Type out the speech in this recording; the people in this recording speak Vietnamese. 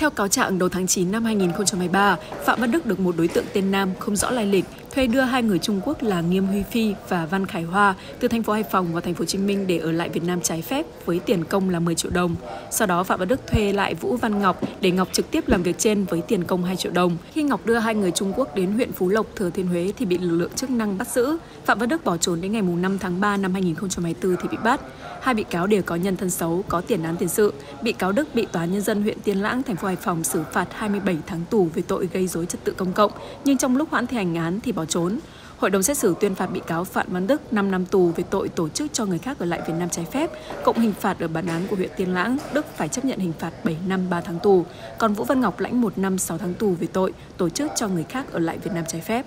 Theo cáo trạng, đầu tháng 9 năm 2023, Phạm Văn Đức được một đối tượng tên Nam không rõ lai lịch thuê đưa hai người Trung Quốc là Nghiêm Huy Phi và Văn Khải Hoa từ thành phố Hải Phòng vào thành phố Hồ Chí Minh để ở lại Việt Nam trái phép với tiền công là 10 triệu đồng. Sau đó Phạm Văn Đức thuê lại Vũ Văn Ngọc để Ngọc trực tiếp làm việc trên với tiền công 2 triệu đồng. Khi Ngọc đưa hai người Trung Quốc đến huyện Phú Lộc, Thừa Thiên Huế thì bị lực lượng chức năng bắt giữ. Phạm Văn Đức bỏ trốn đến ngày 5 tháng 3 năm 2024 thì bị bắt. Hai bị cáo đều có nhân thân xấu, có tiền án tiền sự. Bị cáo Đức bị Tòa Nhân dân huyện Tiên Lãng, thành phố Hải Phòng xử phạt 27 tháng tù về tội gây rối trật tự công cộng, nhưng trong lúc hoãn thi hành án thì bỏ trốn. Hội đồng xét xử tuyên phạt bị cáo Phạm Văn Đức 5 năm tù về tội tổ chức cho người khác ở lại Việt Nam trái phép, cộng hình phạt ở bản án của huyện Tiên Lãng, Đức phải chấp nhận hình phạt 7 năm 3 tháng tù, còn Vũ Văn Ngọc lãnh 1 năm 6 tháng tù về tội tổ chức cho người khác ở lại Việt Nam trái phép.